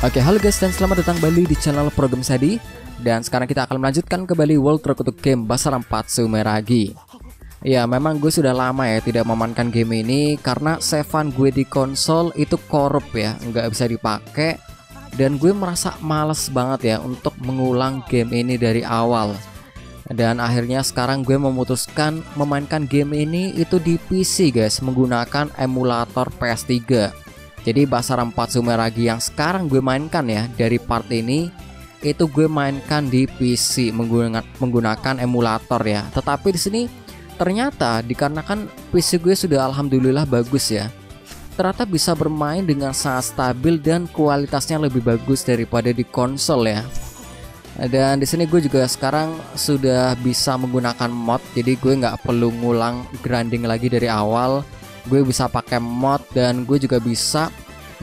Oke, halo guys dan selamat datang kembali di channel ProGamersID. Dan sekarang kita akan melanjutkan kembali World Tour untuk game BASARA 4 Sumeragi. Ya, memang gue sudah lama ya tidak memainkan game ini karena savean gue di konsol itu korup ya, nggak bisa dipakai. Dan gue merasa males banget ya untuk mengulang game ini dari awal. Dan akhirnya sekarang gue memutuskan memainkan game ini itu di PC guys, menggunakan emulator PS3. Jadi BASARA 4 Sumeragi yang sekarang gue mainkan ya dari part ini itu gue mainkan di PC menggunakan emulator ya. Tetapi di sini ternyata dikarenakan PC gue sudah alhamdulillah bagus ya, ternyata bisa bermain dengan sangat stabil dan kualitasnya lebih bagus daripada di konsol ya. Dan di sini gue juga sekarang sudah bisa menggunakan mod, jadi gue nggak perlu ngulang grinding lagi dari awal. Gue bisa pakai mod dan gue juga bisa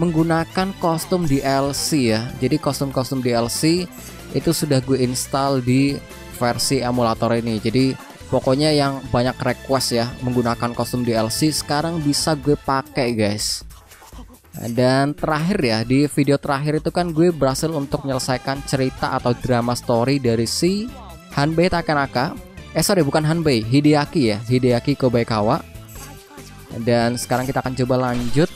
menggunakan kostum DLC ya. Jadi kostum-kostum DLC itu sudah gue install di versi emulator ini. Jadi pokoknya yang banyak request ya menggunakan kostum DLC sekarang bisa gue pakai guys. Dan terakhir ya, di video terakhir itu kan gue berhasil untuk menyelesaikan cerita atau drama story dari si Hanbei Takenaka. Hideaki ya, Hideaki Kobayakawa. Dan sekarang kita akan coba lanjut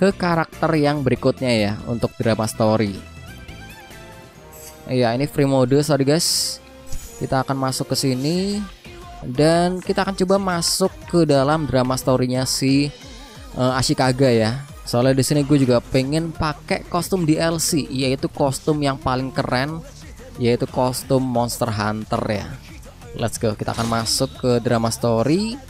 ke karakter yang berikutnya ya untuk drama story. Ya, ini free mode, sorry guys. Kita akan masuk ke sini dan kita akan coba masuk ke dalam drama storynya si Ashikaga ya. Soalnya di sini gue juga pengen pakai kostum DLC, yaitu kostum yang paling keren, yaitu kostum Monster Hunter ya. Let's go, kita akan masuk ke drama story.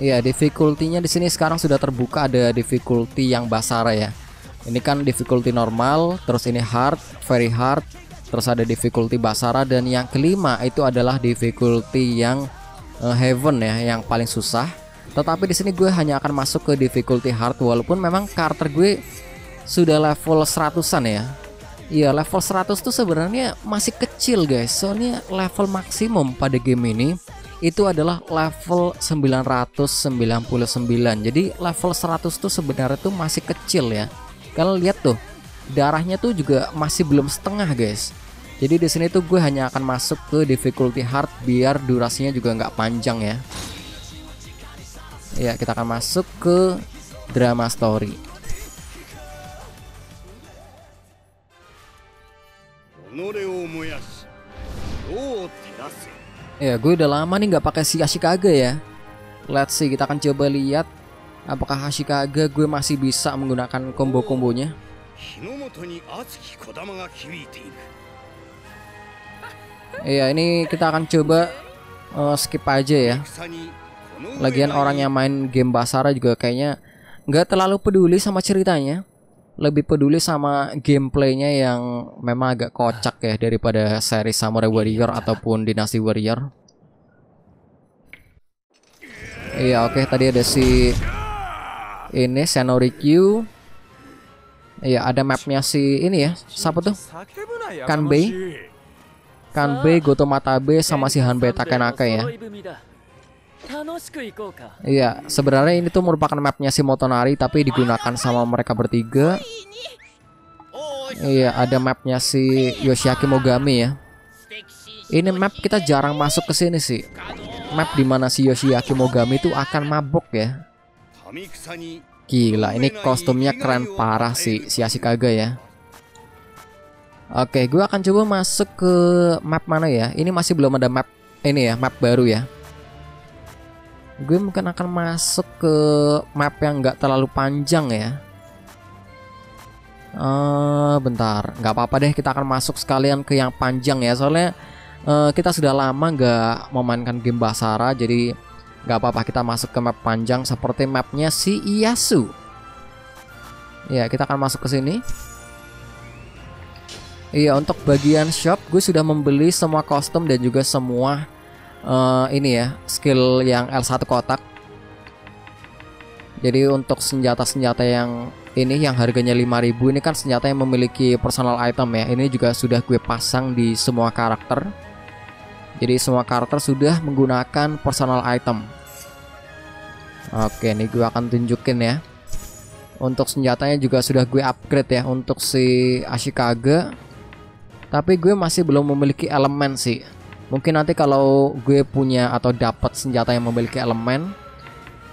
Ya, difficulty-nya di sini sekarang sudah terbuka, ada difficulty yang basara ya. Ini kan difficulty normal, terus ini hard, very hard, terus ada difficulty basara, dan yang kelima itu adalah difficulty yang heaven ya, yang paling susah. Tetapi di sini gue hanya akan masuk ke difficulty hard walaupun memang karakter gue sudah level 100-an ya. Iya, level 100 tuh sebenarnya masih kecil guys. Soalnya level maksimum pada game ini itu adalah level 999. Jadi level 100 tuh sebenarnya tuh masih kecil ya. Kalian lihat tuh, darahnya tuh juga masih belum setengah guys. Jadi di sini tuh gue hanya akan masuk ke difficulty hard biar durasinya juga nggak panjang ya. Ya, kita akan masuk ke drama story. Ya, gue udah lama nih nggak pakai si Ashikaga ya. Let's see, kita akan coba lihat apakah Ashikaga gue masih bisa menggunakan combo-kombonya. Ya, ini kita akan coba skip aja ya. Lagian orang yang main game Basara juga kayaknya nggak terlalu peduli sama ceritanya, lebih peduli sama gameplaynya yang memang agak kocak ya daripada seri Samurai Warrior ataupun Dinasti Warrior. Iya, oke, tadi ada si ini Senorikyu. Iya, ada mapnya si ini ya, siapa tuh? Kanbei, Goto mata B sama si Hanbei Takenaka ya. Iya, sebenarnya ini tuh merupakan mapnya si Motonari tapi digunakan sama mereka bertiga. Iya, ada mapnya si Yoshiaki Mogami ya. Ini map kita jarang masuk ke sini sih. Map dimana si Yoshiaki Mogami itu akan mabuk ya. Gila, ini kostumnya keren parah sih si Ashikaga ya. Oke, gue akan coba masuk ke map mana ya. Ini masih belum ada map ini ya, map baru ya. Gue mungkin akan masuk ke map yang nggak terlalu panjang ya. Bentar, nggak apa-apa deh, kita akan masuk sekalian ke yang panjang ya. Soalnya kita sudah lama nggak memainkan game Basara, jadi nggak apa-apa kita masuk ke map panjang seperti mapnya si Ieyasu. Ya, kita akan masuk ke sini. Iya, untuk bagian shop gue sudah membeli semua kostum dan juga semua ini ya, skill yang L1 kotak. Jadi untuk senjata-senjata yang ini yang harganya 5.000 ini kan senjata yang memiliki personal item ya. Ini juga sudah gue pasang di semua karakter. Jadi semua karakter sudah menggunakan personal item. Oke, ini gue akan tunjukin ya. Untuk senjatanya juga sudah gue upgrade ya untuk si Ashikaga. Tapi gue masih belum memiliki elemen sih. Mungkin nanti kalau gue punya atau dapat senjata yang memiliki elemen,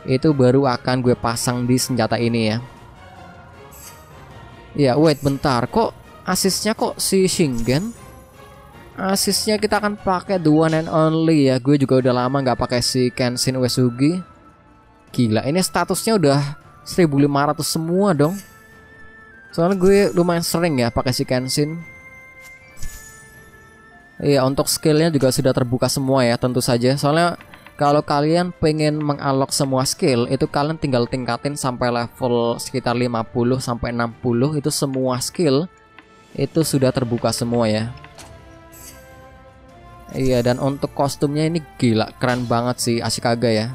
itu baru akan gue pasang di senjata ini ya. Ya wait bentar, kok asisnya kok si Shingen? Asisnya kita akan pakai the one and only ya. Gue juga udah lama nggak pakai si Kenshin Uesugi. Gila, ini statusnya udah 1500 semua dong. Soalnya gue lumayan sering ya pakai si Kenshin. Iya, untuk skillnya juga sudah terbuka semua ya tentu saja. Soalnya kalau kalian pengen mengalok semua skill, itu kalian tinggal tingkatin sampai level sekitar 50 sampai 60, itu semua skill itu sudah terbuka semua ya. Iya, dan untuk kostumnya ini gila keren banget sih Ashikaga ya.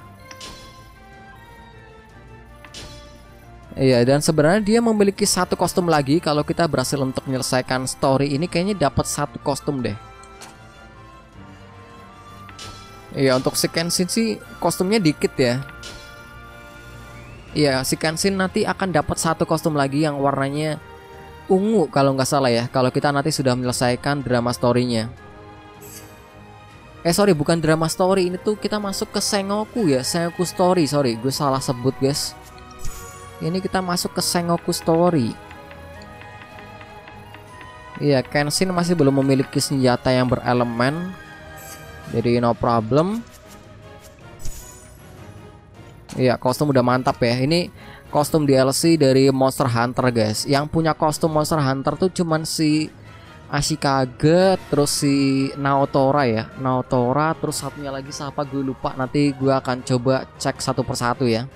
Iya, dan sebenarnya dia memiliki satu kostum lagi. Kalau kita berhasil untuk menyelesaikan story ini, kayaknya dapat satu kostum deh. Iya, untuk si Kenshin sih kostumnya dikit ya. Iya, si Kenshin nanti akan dapat satu kostum lagi yang warnanya ungu kalau nggak salah ya. Kalau kita nanti sudah menyelesaikan drama story-nya. Sorry, bukan drama story. Ini tuh kita masuk ke Sengoku ya. Sengoku story, sorry. Gue salah sebut guys. Ini kita masuk ke Sengoku story. Iya, Kenshin masih belum memiliki senjata yang berelemen. Jadi no problem. Iya, kostum udah mantap ya. Ini kostum DLC dari Monster Hunter guys. Yang punya kostum Monster Hunter tuh cuman si Ashikaga, terus si Naotora ya. Naotora, terus satunya lagi siapa gue lupa. Nanti gue akan coba cek satu persatu ya.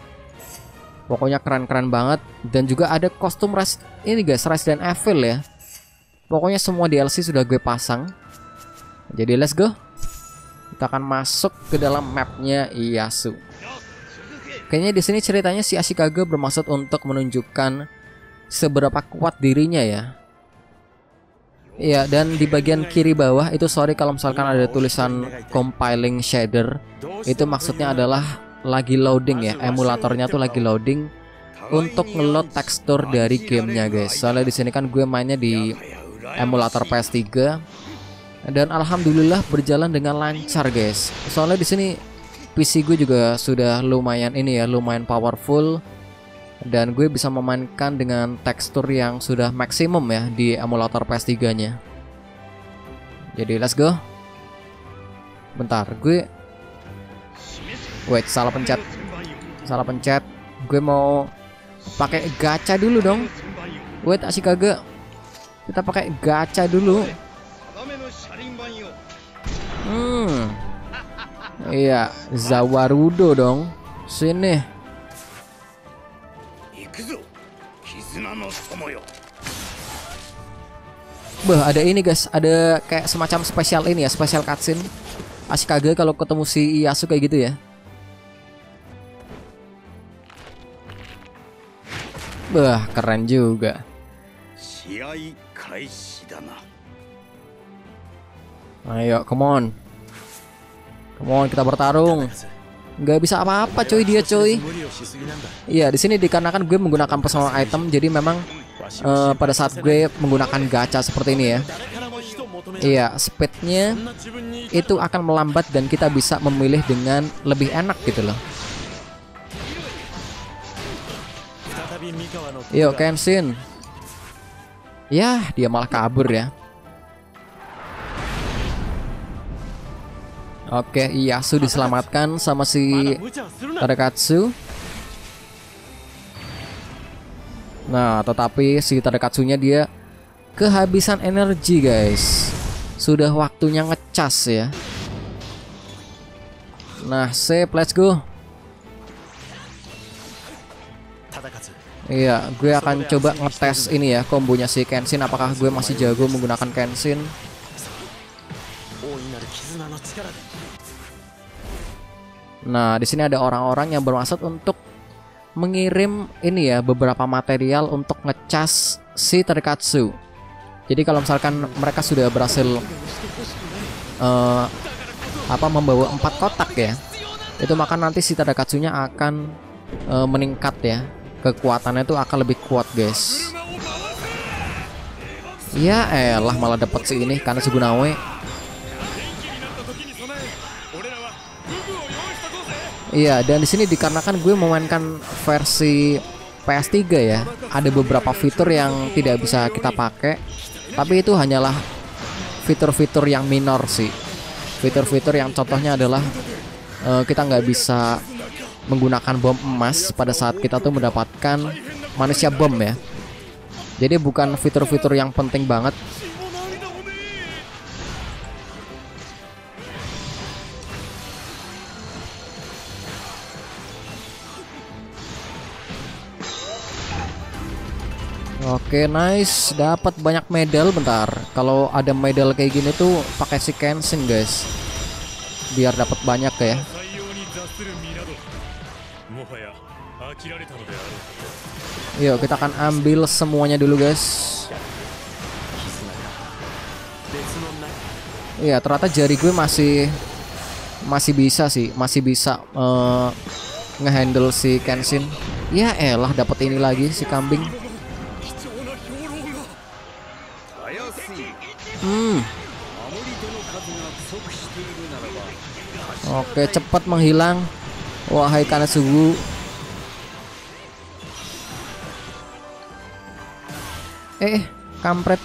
Pokoknya keren-keren banget. Dan juga ada kostum ini guys, Resident Evil ya. Pokoknya semua DLC sudah gue pasang. Jadi let's go. Kita akan masuk ke dalam mapnya Ieyasu. Kayaknya di sini ceritanya si Ashikaga bermaksud untuk menunjukkan seberapa kuat dirinya ya. Iya, dan di bagian kiri bawah itu, sorry kalau misalkan ada tulisan compiling shader, itu maksudnya adalah lagi loading ya, emulatornya tuh lagi loading untuk ngeload tekstur dari gamenya guys. Soalnya di sini kan gue mainnya di emulator PS3. Dan alhamdulillah berjalan dengan lancar guys. Soalnya di sini PC gue juga sudah lumayan ini ya, lumayan powerful, dan gue bisa memainkan dengan tekstur yang sudah maksimum ya di emulator PS3-nya. Jadi let's go. Bentar, gue wait, salah pencet. Salah pencet. Gue mau pakai gacha dulu dong. Wait, Ashikaga. Kita pakai gacha dulu. Iya, Zawarudo dong. Sini. Bah, ada ini guys, ada kayak semacam spesial ini ya, spesial cutscene Ashikaga kalau ketemu si Ieyasu kayak gitu ya. Bah, keren juga. Ayo, come on. Come on, kita bertarung. Nggak bisa apa-apa coy dia coy. Iya, di sini dikarenakan gue menggunakan personal item, jadi memang pada saat gue menggunakan gacha seperti ini ya. Iya, speednya itu akan melambat dan kita bisa memilih dengan lebih enak gitu loh. Yo, Kenshin. Yah, dia malah kabur ya. Oke, Ieyasu diselamatkan sama si Tadakatsu. Nah, tetapi si Tadakatsunya dia kehabisan energi guys. Sudah waktunya ngecas ya. Nah, save, let's go. Iya, gue akan coba ngetes ini ya, kombonya si Kenshin. Apakah gue masih jago menggunakan Kenshin? Nah, di sini ada orang-orang yang bermaksud untuk mengirim ini ya, beberapa material untuk ngecas si Terkatsu. Jadi kalau misalkan mereka sudah berhasil membawa 4 kotak ya, itu maka nanti si Tadakatsunya akan meningkat ya. kekuatannya tuh akan lebih kuat, guys. Ya elah, malah dapat sih ini karena si Gunawai. Iya, dan di sini dikarenakan gue memainkan versi PS3 ya, ada beberapa fitur yang tidak bisa kita pakai, tapi itu hanyalah fitur-fitur yang minor sih. Fitur-fitur yang contohnya adalah kita nggak bisa menggunakan bom emas pada saat kita tuh mendapatkan manusia bom ya. Jadi bukan fitur-fitur yang penting banget. Oke, nice. Dapat banyak medal. Bentar, kalau ada medal kayak gini tuh pakai si Kenshin, guys, biar dapat banyak ya. Yuk, kita akan ambil semuanya dulu, guys. Iya, ternyata jari gue masih bisa sih, masih bisa ngehandle si Kenshin. Ya elah, dapat ini lagi si kambing. Oke, cepat menghilang. Wahai Kanasugu. Kampret.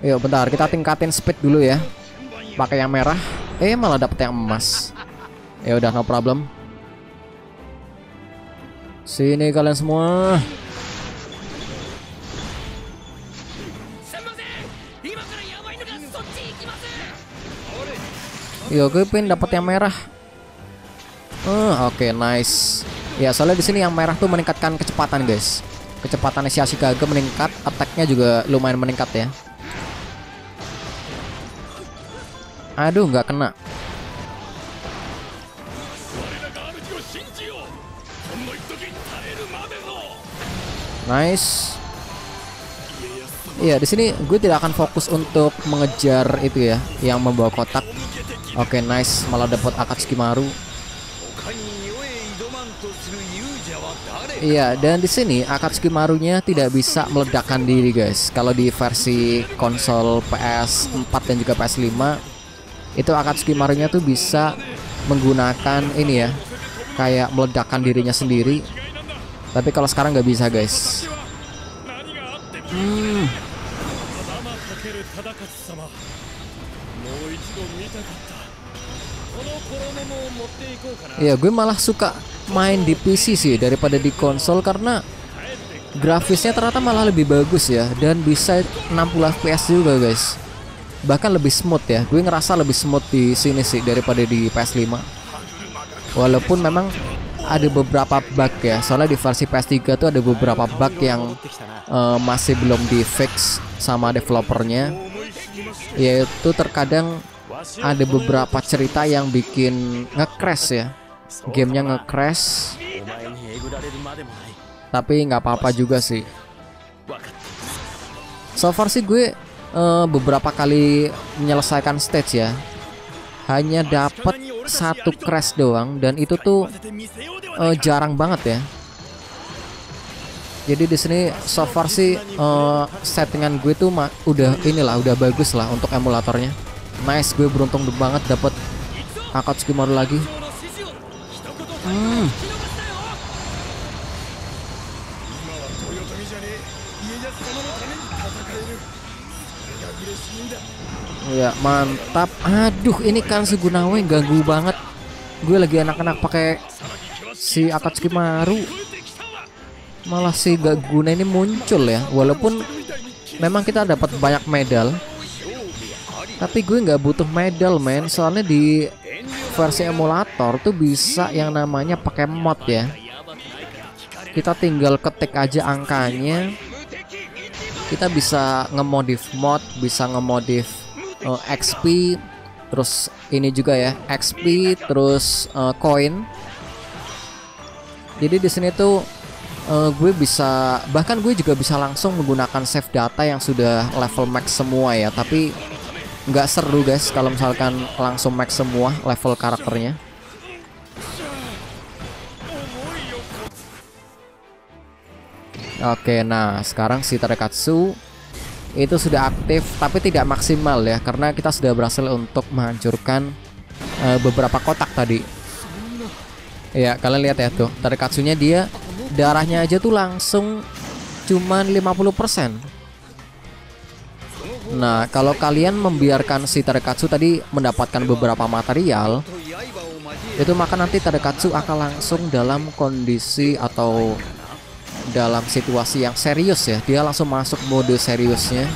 Yuk, bentar, kita tingkatin speed dulu ya. Pakai yang merah. Malah dapet yang emas. Ya udah, no problem. Sini kalian semua. Yo, gue pengen dapet yang merah. Oke, nice. Ya, soalnya di sini yang merah tuh meningkatkan kecepatan, guys. Kecepatan si Ashikaga meningkat, attack-nya juga lumayan meningkat ya. Aduh, nggak kena. Nice. Iya, di sini gue tidak akan fokus untuk mengejar itu ya, yang membawa kotak. Oke, nice. Malah dapat Akatsuki Maru. Iya, dan di sini Akatsuki Marunya tidak bisa meledakkan diri, guys. Kalau di versi konsol PS4 dan juga PS5 itu Akatsuki Marunya tuh bisa menggunakan ini ya, kayak meledakkan dirinya sendiri. Tapi kalau sekarang nggak bisa, guys. Ya, gue malah suka main di PC sih daripada di konsol, karena grafisnya ternyata malah lebih bagus ya, dan bisa 60 fps juga, guys. Bahkan lebih smooth ya. Gue ngerasa lebih smooth di sini sih daripada di PS5. Walaupun memang ada beberapa bug ya. Soalnya di versi PS3 tuh ada beberapa bug yang masih belum di fix sama developernya. Yaitu terkadang ada beberapa cerita yang bikin nge-crash ya, gamenya nge-crash. Tapi nggak apa-apa juga sih. So far sih gue beberapa kali menyelesaikan stage ya, hanya dapat satu crash doang, dan itu tuh jarang banget ya. Jadi di sini so far sih settingan gue tuh udah bagus lah untuk emulatornya. Nice, gue beruntung banget dapat Akatsuki Maru lagi. Ya, mantap. Aduh, ini kan si Gunawai ganggu banget. Gue lagi enak-enak pakai si Akatsuki Maru, malah si gak guna ini muncul ya. Walaupun memang kita dapat banyak medal, tapi gue nggak butuh medal, men. Soalnya di versi emulator tuh bisa yang namanya pakai mod ya. Kita tinggal ketik aja angkanya, kita bisa ngemodif mod, bisa ngemodif XP, terus ini juga ya, XP, terus koin. Jadi di sini tuh gue bisa, bahkan gue juga bisa langsung menggunakan save data yang sudah level max semua ya. Tapi nggak seru, guys, kalau misalkan langsung max semua level karakternya. Oke, nah sekarang si Tadakatsu itu sudah aktif tapi tidak maksimal ya, karena kita sudah berhasil untuk menghancurkan beberapa kotak tadi. Ya, kalian lihat ya tuh, Tadakatsunya dia darahnya aja tuh langsung cuman 50%. Nah, kalau kalian membiarkan si Tadakatsu tadi mendapatkan beberapa material, itu maka nanti Tadakatsu akan langsung dalam kondisi atau dalam situasi yang serius ya. Dia langsung masuk mode seriusnya.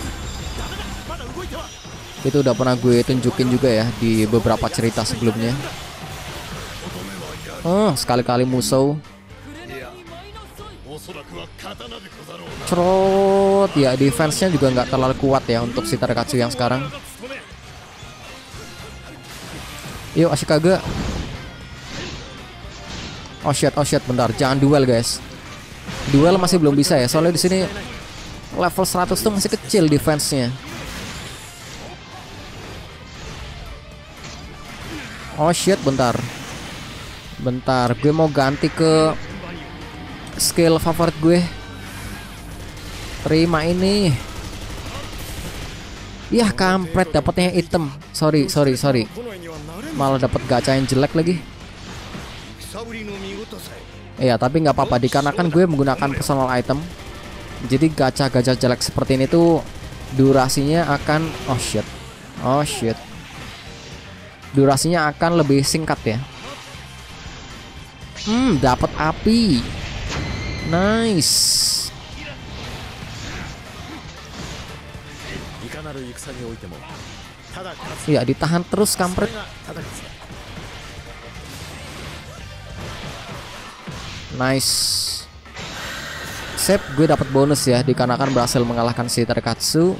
Itu udah pernah gue tunjukin juga ya di beberapa cerita sebelumnya. Oh, sekali-kali musuh cerot ya, defense-nya juga nggak terlalu kuat ya untuk si Tadakatsu yang sekarang. Yuk Ashikaga. Oh shit, bentar. Jangan duel, guys. Duel masih belum bisa ya, soalnya di sini level 100 tuh masih kecil defense-nya. Oh shit, bentar. Bentar, gue mau ganti ke skill favorit gue. Terima ini. Yah, kampret, dapatnya item. Sorry. Malah dapat gacha yang jelek lagi. Iya, tapi nggak apa-apa dikarenakan gue menggunakan personal item. Jadi gacha-gacha jelek seperti ini tuh durasinya akan oh shit. Durasinya akan lebih singkat ya. Dapat api. Nice. Ya, ditahan terus kampret. Nice. Sip, gue dapat bonus ya dikarenakan berhasil mengalahkan si Terkatsu.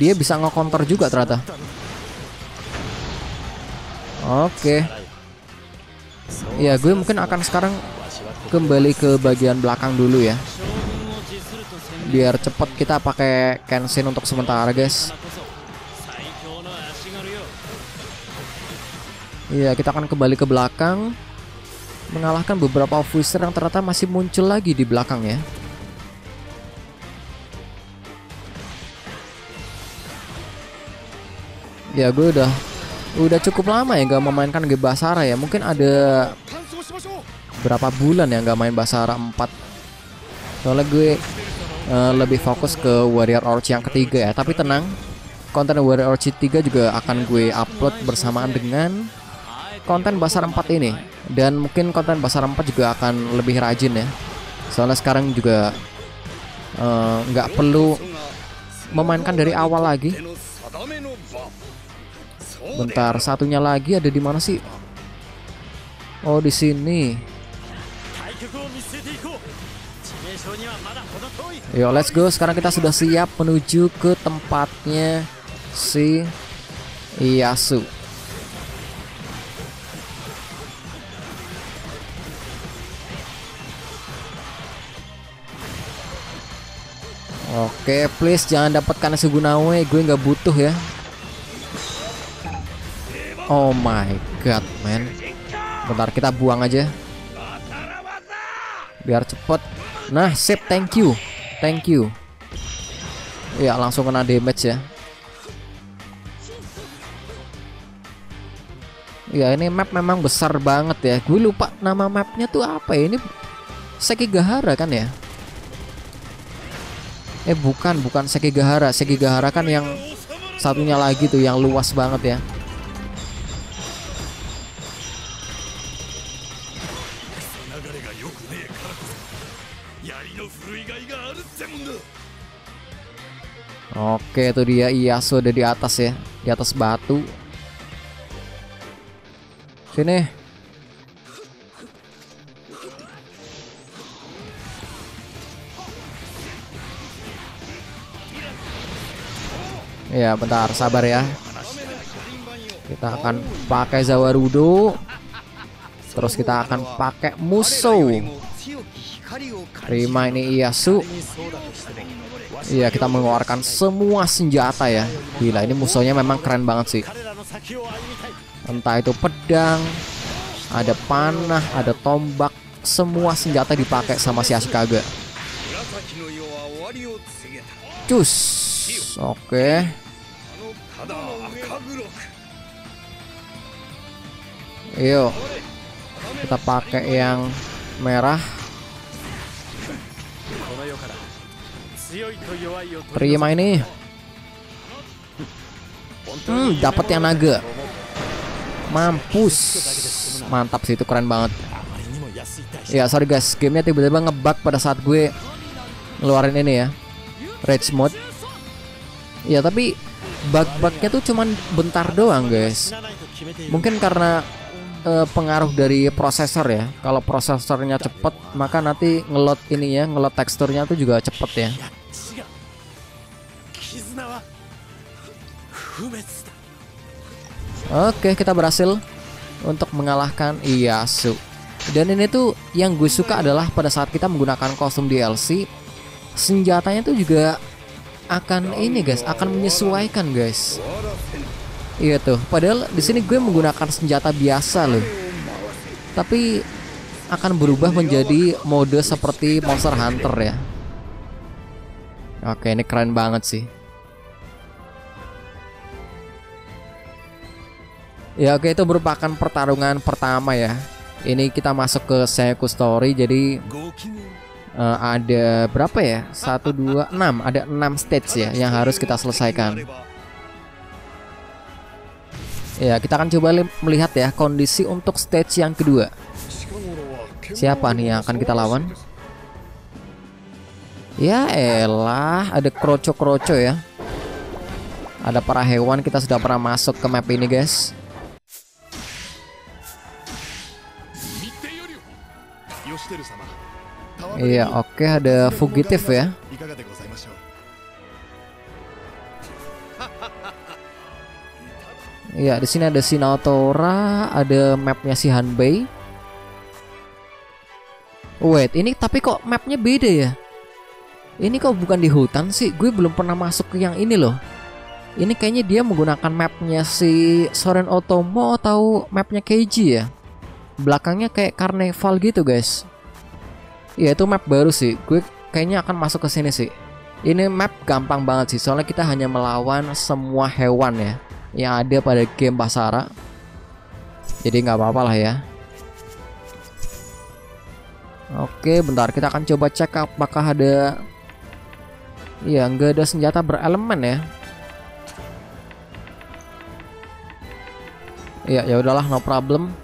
Dia bisa nge-counter juga ternyata. Oke. Ya, gue mungkin akan sekarang kembali ke bagian belakang dulu ya. Biar cepet kita pakai Kenshin untuk sementara, guys. Ya, kita akan kembali ke belakang, mengalahkan beberapa officer yang ternyata masih muncul lagi di belakang ya. Ya, gue udah cukup lama ya gak memainkan game Basara ya. Mungkin ada berapa bulan ya gak main Basara 4. Soalnya gue lebih fokus ke Warrior Orchi yang ketiga ya. Tapi tenang, konten Warrior Orchi 3 juga akan gue upload bersamaan dengan konten Basara 4 ini. Dan mungkin konten Basara 4 juga akan lebih rajin ya. Soalnya sekarang juga nggak perlu memainkan dari awal lagi. Bentar, satunya lagi ada di mana sih? Oh, di sini. Yo, let's go. Sekarang kita sudah siap menuju ke tempatnya si Ieyasu. Oke, please jangan dapatkan si Gunawai. Gue nggak butuh ya. Oh my god, man. Bentar, kita buang aja biar cepet. Nah, sip, thank you. Ya, langsung kena damage ya. Ya, ini map memang besar banget ya. Gue lupa nama mapnya tuh apa ya. Ini Sekigahara kan ya? Bukan Sekigahara. Sekigahara kan yang satunya lagi tuh, yang luas banget ya. Oke, itu dia Ieyasu ada di atas ya, di atas batu. Sini. Ya, bentar, sabar ya. Kita akan pakai Zawarudo. Terus kita akan pakai Musou. Terima ini Ieyasu. Iya, kita mengeluarkan semua senjata ya. Gila, ini musuhnya memang keren banget sih. Entah itu pedang, ada panah, ada tombak, semua senjata dipakai sama si Ashikaga. Cus. Oke. Yuk, kita pakai yang merah. Terima ini. Dapat yang naga. Mampus. Mantap sih, itu keren banget. Ya, sorry guys, gamenya tiba-tiba ngebug pada saat gue ngeluarin ini ya, rage mode. Ya, tapi bug-bugnya tuh cuman bentar doang guys. Mungkin karena pengaruh dari prosesor ya. Kalau prosesornya cepet, maka nanti ngelot ini ya, ngelot teksturnya tuh juga cepet ya. Oke, kita berhasil untuk mengalahkan Ieyasu. Dan ini tuh yang gue suka adalah pada saat kita menggunakan kostum DLC, senjatanya tuh juga akan ini guys, akan menyesuaikan guys. Iya tuh, padahal di sini gue menggunakan senjata biasa loh, tapi akan berubah menjadi mode seperti Monster Hunter ya. Oke, ini keren banget sih. Ya oke, itu merupakan pertarungan pertama ya. Ini kita masuk ke Sengoku Story. Jadi ada berapa ya? 1, 2, 6. Ada 6 stage ya yang harus kita selesaikan. Ya, kita akan coba melihat ya kondisi untuk stage yang kedua. Siapa nih yang akan kita lawan? Ya elah, ada kroco-kroco ya. Ada para hewan, kita sudah pernah masuk ke map ini guys. Iya, oke, ada fugitif ya. Iya, di sini ada si Naotora, ada mapnya si Hanbei. Wait, ini tapi kok mapnya beda ya? Ini kok bukan di hutan sih? Gue belum pernah masuk ke yang ini loh. Ini kayaknya dia menggunakan mapnya si Sōrin Ōtomo atau mapnya Keiji ya. Belakangnya kayak karneval gitu guys. Ya, itu map baru sih. Gue kayaknya akan masuk ke sini sih. Ini map gampang banget sih, soalnya kita hanya melawan semua hewan ya yang ada pada game Basara. Jadi nggak apa-apa lah ya. Oke, bentar, kita akan coba cek apakah ada. Ya, nggak ada senjata berelemen ya. Ya, ya udahlah, no problem.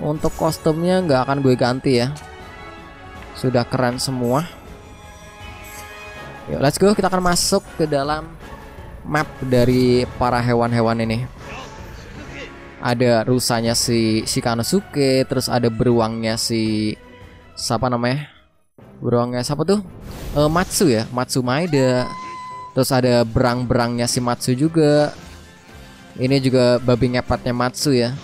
Untuk kostumnya nggak akan gue ganti ya. Sudah keren semua. Yuk, let's go. Kita akan masuk ke dalam map dari para hewan-hewan ini. Ada rusanya si Shikanosuke, terus ada beruangnya si siapa namanya? Beruangnya siapa tuh? Matsu ya, Matsu Maida. Terus ada berang-berangnya si Matsu juga. Ini juga babi ngepetnya Matsu ya.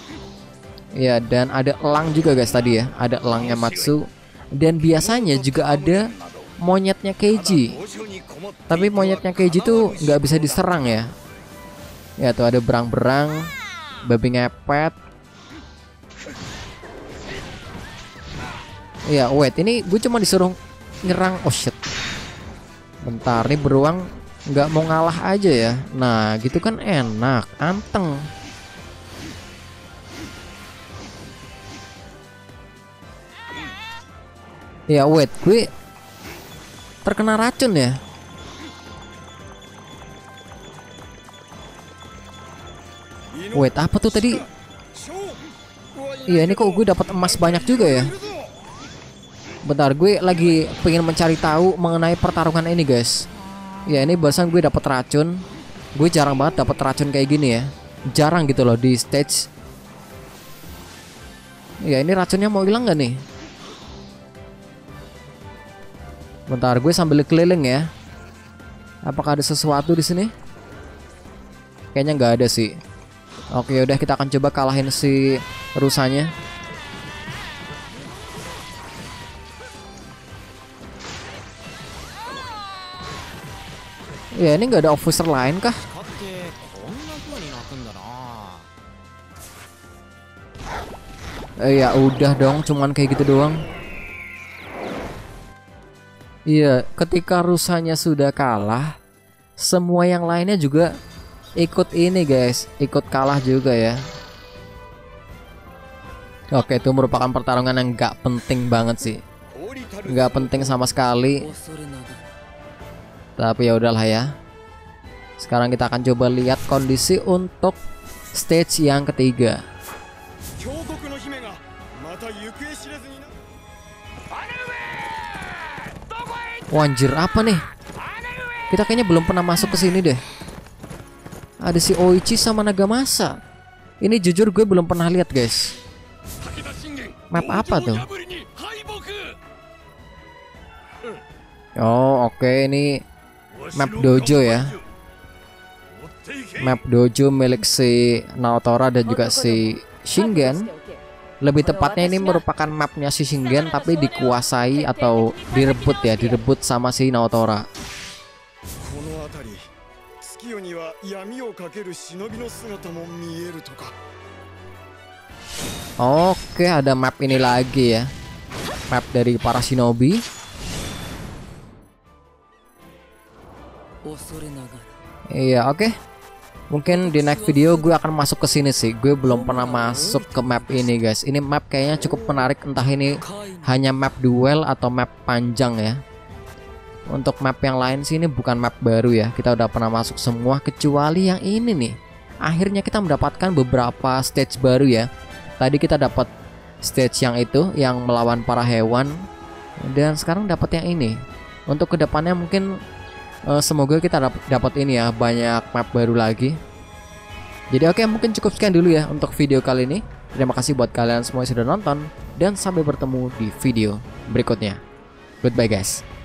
Ya, dan ada elang juga guys tadi ya. Ada elangnya Matsu. Dan biasanya juga ada monyetnya Keiji. Tapi monyetnya Keiji tuh nggak bisa diserang ya. Ya tuh, ada berang-berang, babi ngepet. Ya wait, ini gue cuma disuruh nyerang. Oh shit. Bentar, nih beruang nggak mau ngalah aja ya. Nah gitu kan enak, anteng. Ya wait, gue terkena racun ya. Wait, apa tuh tadi? Iya, ini kok gue dapat emas banyak juga ya. Bentar, gue lagi pengen mencari tahu mengenai pertarungan ini guys. Ya, ini barusan gue dapat racun. Gue jarang banget dapat racun kayak gini ya. Jarang gitu loh di stage. Ya, ini racunnya mau hilang gak nih? Bentar, gue sambil keliling ya. Apakah ada sesuatu di sini? Kayaknya nggak ada sih. Oke, udah, kita akan coba kalahin si rusanya. Ya, ini nggak ada officer lain kah? Ya udah dong, cuman kayak gitu doang. Iya, ketika rusanya sudah kalah, semua yang lainnya juga ikut ini guys, ikut kalah juga ya. Oke, itu merupakan pertarungan yang gak penting banget sih, gak penting sama sekali. Tapi ya udahlah ya. Sekarang kita akan coba lihat kondisi untuk stage yang ketiga. Wanjir, apa nih? Kita kayaknya belum pernah masuk ke sini deh. Ada si Oichi sama Naga Masa. Ini jujur gue belum pernah lihat, guys. Map apa tuh? Oh, oke, ini map dojo ya. Map dojo milik si Naotora dan juga si Shingen. Lebih tepatnya ini merupakan mapnya si Shingen, tapi dikuasai atau direbut ya, direbut sama si Naotora. Oke, ada map ini lagi ya, map dari para shinobi. Iya, oke. Mungkin di next video gue akan masuk ke sini sih. Gue belum pernah masuk ke map ini guys. Ini map kayaknya cukup menarik. Entah ini hanya map duel atau map panjang ya. Untuk map yang lain sih ini bukan map baru ya. Kita udah pernah masuk semua kecuali yang ini nih. Akhirnya kita mendapatkan beberapa stage baru ya. Tadi kita dapat stage yang itu, yang melawan para hewan. Dan sekarang dapat yang ini. Untuk kedepannya mungkin semoga kita dapat ini ya, banyak map baru lagi. Jadi oke, mungkin cukup sekian dulu ya untuk video kali ini. Terima kasih buat kalian semua yang sudah nonton, dan sampai bertemu di video berikutnya. Goodbye guys.